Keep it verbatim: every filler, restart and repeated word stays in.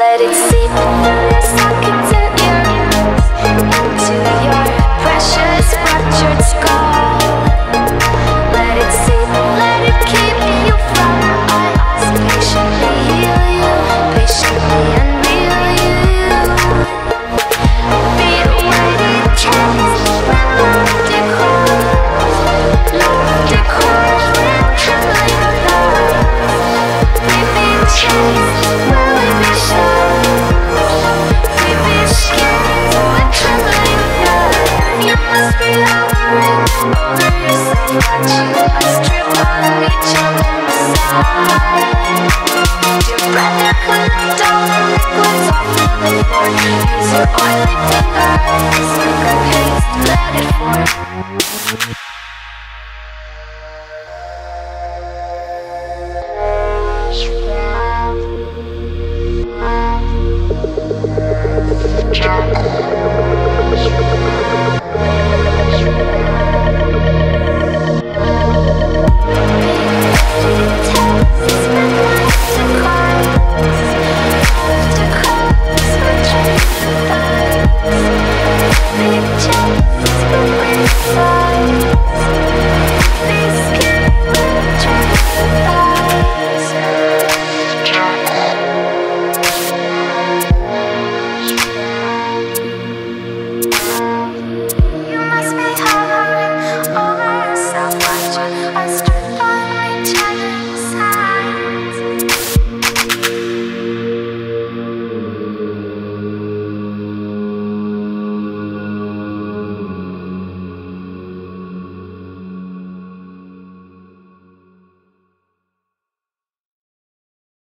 Let it seep.